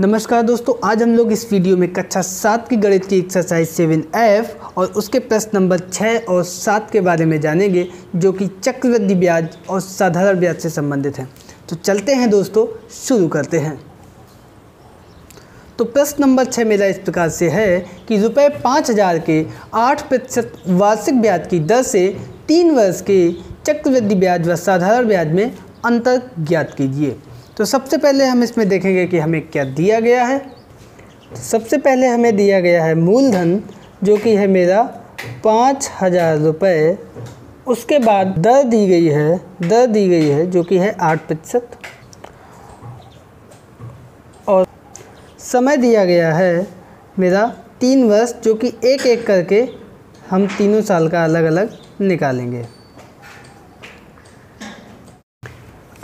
नमस्कार दोस्तों, आज हम लोग इस वीडियो में कक्षा 7 की गणित की एक्सरसाइज 7f और उसके प्रश्न नंबर 6 और 7 के बारे में जानेंगे, जो कि चक्रवृद्धि ब्याज और साधारण ब्याज से संबंधित हैं। तो चलते हैं दोस्तों, शुरू करते हैं। तो प्रश्न नंबर 6 मेरा इस प्रकार से है कि रुपये 5000 के 8% वार्षिक ब्याज की दर से 3 वर्ष के चक्रवृद्धि ब्याज व साधारण ब्याज में अंतर ज्ञात कीजिए। तो सबसे पहले हम इसमें देखेंगे कि हमें क्या दिया गया है। सबसे पहले हमें दिया गया है मूलधन, जो कि है मेरा 5000 रुपये। उसके बाद दर दी गई है जो कि है 8%, और समय दिया गया है मेरा 3 वर्ष, जो कि एक करके हम तीनों साल का अलग अलग निकालेंगे।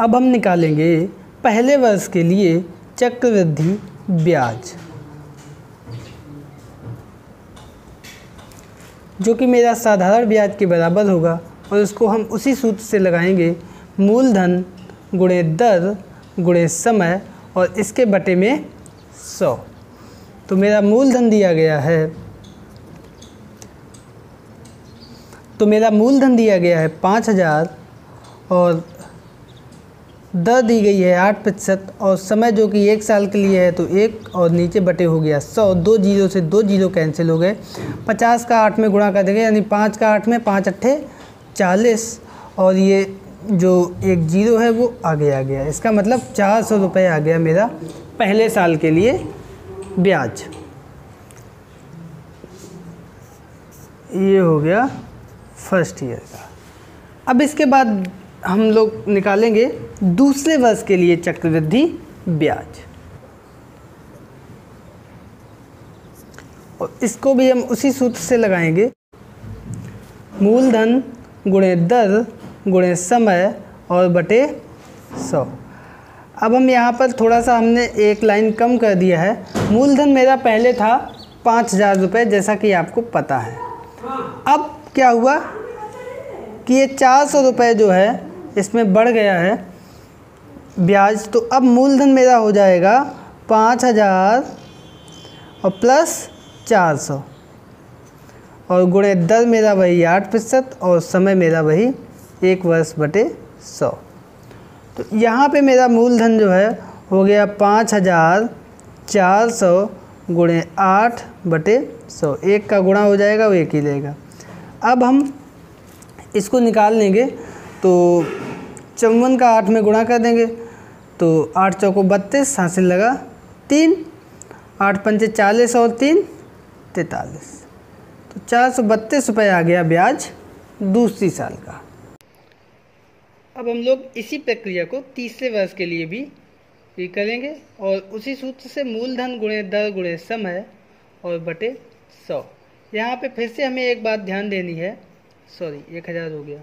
अब हम निकालेंगे पहले वर्ष के लिए चक्रवृद्धि ब्याज, जो कि मेरा साधारण ब्याज के बराबर होगा, और इसको हम उसी सूत्र से लगाएंगे, मूलधन गुणे दर गुणे समय और इसके बटे में 100। तो मेरा मूलधन दिया गया है 5000 और दर दी गई है 8% और समय जो कि 1 साल के लिए है, तो 1 और नीचे बटे हो गया 100। 2 जीरो से 2 जीरो कैंसिल हो गए। 50 का 8 में गुणा कर देंगे, यानी 5 का 8 में 5 अट्ठे 40, और ये जो 1 जीरो है वो आगे आ गया। इसका मतलब 400 रुपये आ गया मेरा पहले साल के लिए ब्याज। ये हो गया फर्स्ट ईयर का। अब इसके बाद हम लोग निकालेंगे दूसरे वर्ष के लिए चक्रवृद्धि ब्याज, और इसको भी हम उसी सूत्र से लगाएंगे, मूलधन गुणे दर गुणे समय और बटे 100। अब हम यहाँ पर थोड़ा सा हमने एक लाइन कम कर दिया है। मूलधन मेरा पहले था 5000 रुपये, जैसा कि आपको पता है। अब क्या हुआ कि ये 400 रुपये जो है इसमें बढ़ गया है ब्याज। तो अब मूलधन मेरा हो जाएगा 5000 और प्लस 400, और गुणे दर मेरा वही 8% और समय मेरा वही 1 वर्ष बटे 100। तो यहाँ पे मेरा मूलधन जो है हो गया 5400 गुणे 8 बटे 100। 1 का गुणा हो जाएगा, वो 1 ही रहेगा। अब हम इसको निकाल लेंगे, तो 54 का 8 में गुणा कर देंगे, तो 8 चौको 32, हासिल लगा 3, 8 पंचे 40 और 3 43, तो 432 रुपये आ गया ब्याज दूसरी साल का। अब हम लोग इसी प्रक्रिया को तीसरे वर्ष के लिए भी करेंगे, और उसी सूत्र से मूलधन गुणे दर गुणे समय और बटे 100। यहाँ पे फिर से हमें एक बात ध्यान देनी है, सॉरी 1000 हो गया,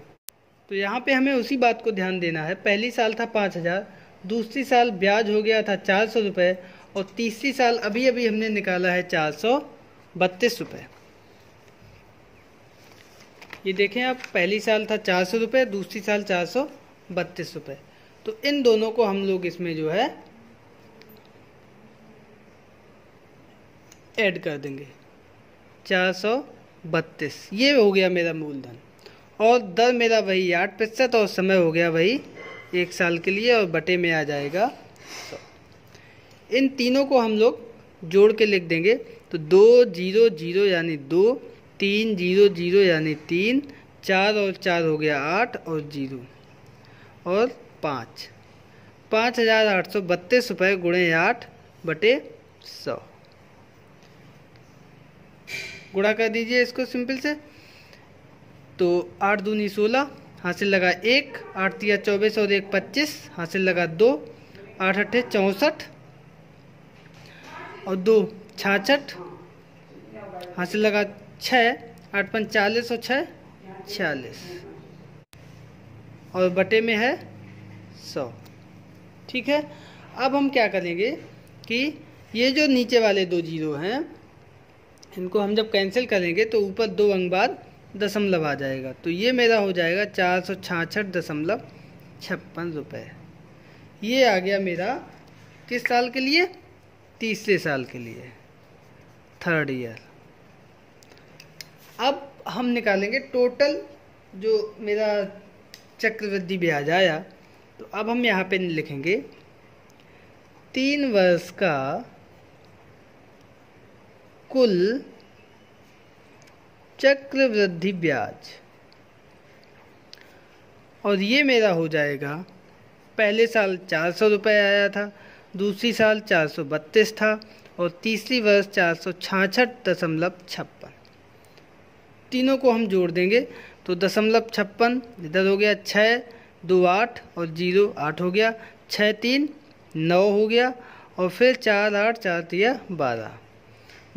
तो यहाँ पे हमें उसी बात को ध्यान देना है। पहली साल था 5000, दूसरी साल ब्याज हो गया था 400 रुपये, और तीसरी साल अभी अभी हमने निकाला है 432 रुपये। ये देखें आप, पहली साल था 400 रुपये, दूसरी साल 432 रुपये। तो इन दोनों को हम लोग इसमें जो है ऐड कर देंगे, 432, ये हो गया मेरा मूलधन, और दर मेरा वही 8% और समय हो गया वही 1 साल के लिए, और बटे में आ जाएगा 100। इन तीनों को हम लोग जोड़ के लिख देंगे, तो 2 0 0 यानी 2, 3 0 0 यानी 3, 4 और 4 हो गया 8 और 0, और 5 5832 रुपये गुणे 8 बटे 100। गुणा कर दीजिए इसको सिंपल से, तो 8 दूनी 16, हासिल लगा 1, 8 तिया 24 और 1 25, हासिल लगा 2, 8 अट्ठे 64 और 2 66, हासिल लगा 6, 8 पंच 40 और 6 46, और बटे में है 100। ठीक है, अब हम क्या करेंगे कि ये जो नीचे वाले 2 जीरो हैं, इनको हम जब कैंसिल करेंगे तो ऊपर 2 अंक बाद दशमलव आ जाएगा, तो ये मेरा हो जाएगा 466.56 रुपये। ये आ गया मेरा किस साल के लिए? तीसरे साल के लिए, थर्ड ईयर। अब हम निकालेंगे टोटल जो मेरा चक्रवृद्धि ब्याज आया, तो अब हम यहाँ पे लिखेंगे 3 वर्ष का कुल चक्रवृद्धि ब्याज, और ये मेरा हो जाएगा पहले साल 400 रुपये आया था, दूसरी साल 432 था और तीसरी वर्ष 466.56। तीनों को हम जोड़ देंगे तो 0.56 इधर हो गया 6, 2, 8 और 0, 8 हो गया, 6, 3, 9 हो गया और फिर 4, 8, 4, 3, 12,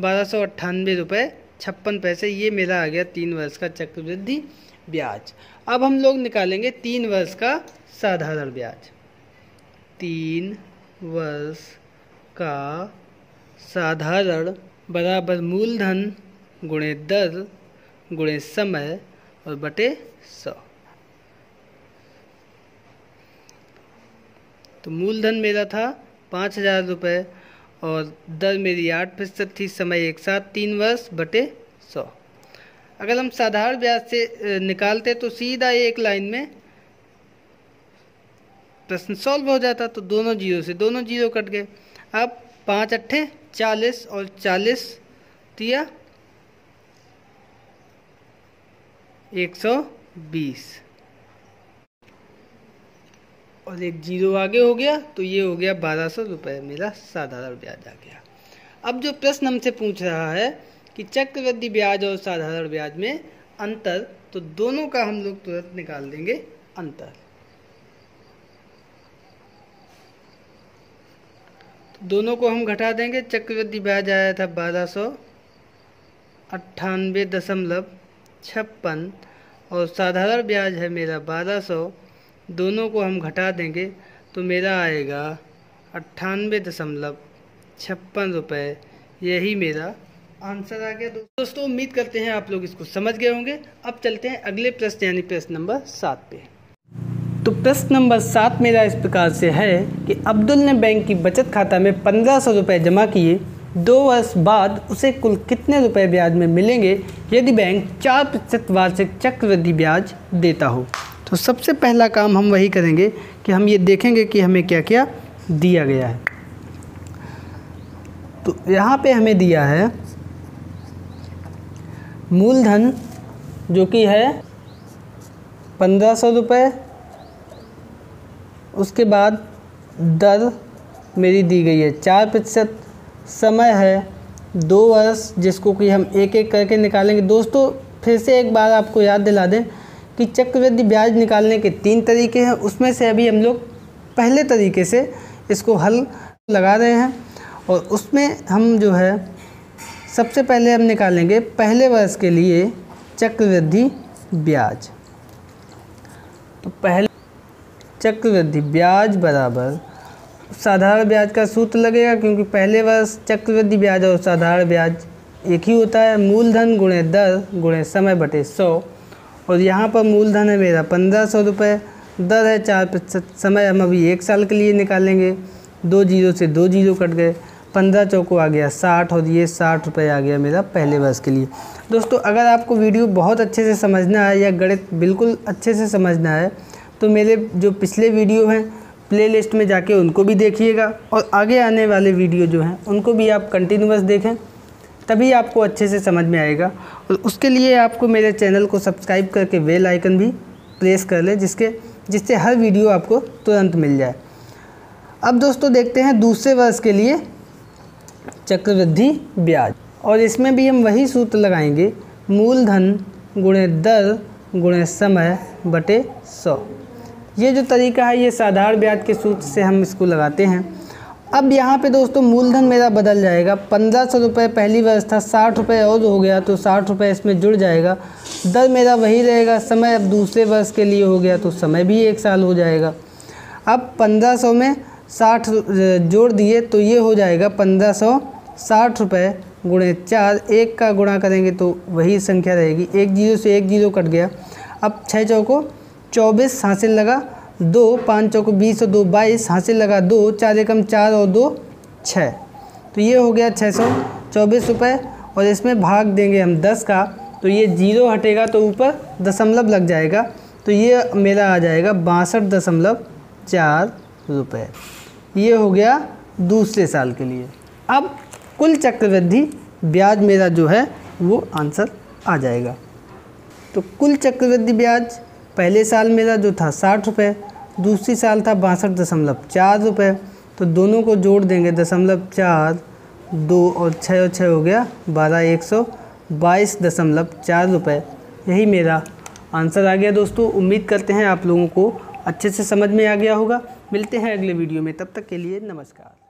1298.56 ये मेरा आ गया 3 वर्ष का चक्रवृद्धि ब्याज। अब हम लोग निकालेंगे 3 वर्ष का साधारण ब्याज। 3 वर्ष का साधारण बराबर मूलधन गुणे दर गुणे समय और बटे 100। तो मूलधन मेरा था 5000 रुपये और दर मेरी 8% थी, समय एक साथ 3 वर्ष बटे 100। अगर हम साधारण ब्याज से निकालते तो सीधा एक लाइन में प्रश्न सॉल्व हो जाता, तो दोनों जीरो से दोनों जीरो कट गए। अब 5 अट्ठे 40 और 40 तिया 120 और एक जीरो आगे हो गया, तो ये हो गया 1200 रुपये मेरा साधारण ब्याज आ गया। अब जो प्रश्न हमसे पूछ रहा है कि चक्रवृद्धि ब्याज और साधारण ब्याज में अंतर, तो दोनों का हम लोग तुरंत निकाल देंगे अंतर। तो दोनों को हम घटा देंगे। चक्रवृद्धि ब्याज आया था 1298.56 और साधारण ब्याज है मेरा 1200, दोनों को हम घटा देंगे तो मेरा आएगा 98.56 रुपये। यही मेरा आंसर आ गया। दोस्तों उम्मीद करते हैं आप लोग इसको समझ गए होंगे। अब चलते हैं अगले प्रश्न यानी प्रश्न नंबर 7 पे। तो प्रश्न नंबर 7 मेरा इस प्रकार से है कि अब्दुल ने बैंक की बचत खाता में 1500 रुपये जमा किए, 2 वर्ष बाद उसे कुल कितने रुपए ब्याज में मिलेंगे यदि बैंक 4% वार्षिक चक्रवृद्धि ब्याज देता हो। तो सबसे पहला काम हम वही करेंगे कि हम ये देखेंगे कि हमें क्या क्या दिया गया है। तो यहाँ पे हमें दिया है मूलधन जो कि है 1500 रुपये, उसके बाद दर मेरी दी गई है 4%, समय है 2 वर्ष जिसको कि हम एक एक करके निकालेंगे। दोस्तों फिर से एक बार आपको याद दिला दें कि चक्रवृद्धि ब्याज निकालने के 3 तरीके हैं, उसमें से अभी हम लोग पहले तरीके से इसको हल लगा रहे हैं। और उसमें हम जो है सबसे पहले हम निकालेंगे पहले वर्ष के लिए चक्रवृद्धि ब्याज। तो पहले चक्रवृद्धि ब्याज बराबर साधारण ब्याज का सूत्र लगेगा, क्योंकि पहले वर्ष चक्रवृद्धि ब्याज और साधारण ब्याज एक ही होता है, मूलधन गुणे दर गुणे समय बटे 100। और यहाँ पर मूलधन है मेरा 1500 रुपये, दर है 4%, समय हम अभी 1 साल के लिए निकालेंगे, 2 जीरो से 2 जीरो कट गए, 15 चौको आ गया 60 और ये 60 रुपये आ गया मेरा पहले वर्ष के लिए। दोस्तों अगर आपको वीडियो बहुत अच्छे से समझना है या गणित बिल्कुल अच्छे से समझना है तो मेरे जो पिछले वीडियो हैं प्लेलिस्ट में जाके उनको भी देखिएगा, और आगे आने वाले वीडियो जो हैं उनको भी आप कंटिन्यूअस देखें, तभी आपको अच्छे से समझ में आएगा। और उसके लिए आपको मेरे चैनल को सब्सक्राइब करके बेल आइकन भी प्रेस कर लें, जिससे हर वीडियो आपको तुरंत मिल जाए। अब दोस्तों देखते हैं दूसरे वर्ष के लिए चक्रवृद्धि ब्याज, और इसमें भी हम वही सूत्र लगाएंगे, मूलधन गुणे दर गुणे समय बटे 100। ये जो तरीका है ये साधारण ब्याज के सूत्र से हम इसको लगाते हैं। अब यहाँ पे दोस्तों मूलधन मेरा बदल जाएगा, 1500 रुपये पहली वर्ष था, 60 रुपये और हो गया तो 60 रुपये इसमें जुड़ जाएगा, दर मेरा वही रहेगा, समय अब दूसरे वर्ष के लिए हो गया तो समय भी 1 साल हो जाएगा। अब 1500 में 60 जोड़ दिए तो ये हो जाएगा 1560 रुपये गुणे 4, 1 का गुणा करेंगे तो वही संख्या रहेगी, 1 जीरो से 1 जीरो कट गया। अब 6 चौको 24 हासिल लगा 2, 5 चौको 20 और 2 22 हासिल लगा 2, 4 एकम 4 और 2 6, तो ये हो गया 624 रुपये और इसमें भाग देंगे हम 10 का, तो ये जीरो हटेगा तो ऊपर दशमलव लग जाएगा, तो ये मेरा आ जाएगा 62.4 रुपये। ये हो गया दूसरे साल के लिए। अब कुल चक्रवृद्धि ब्याज मेरा जो है वो आंसर आ जाएगा। तो कुल चक्रवृद्धि ब्याज पहले साल मेरा जो था 60 रुपये, दूसरी साल था 62.4 रुपये, तो दोनों को जोड़ देंगे 0.4, 2 और 6 और 6 हो गया 12, 122.4 रुपये। यही मेरा आंसर आ गया दोस्तों। उम्मीद करते हैं आप लोगों को अच्छे से समझ में आ गया होगा। मिलते हैं अगले वीडियो में, तब तक के लिए नमस्कार।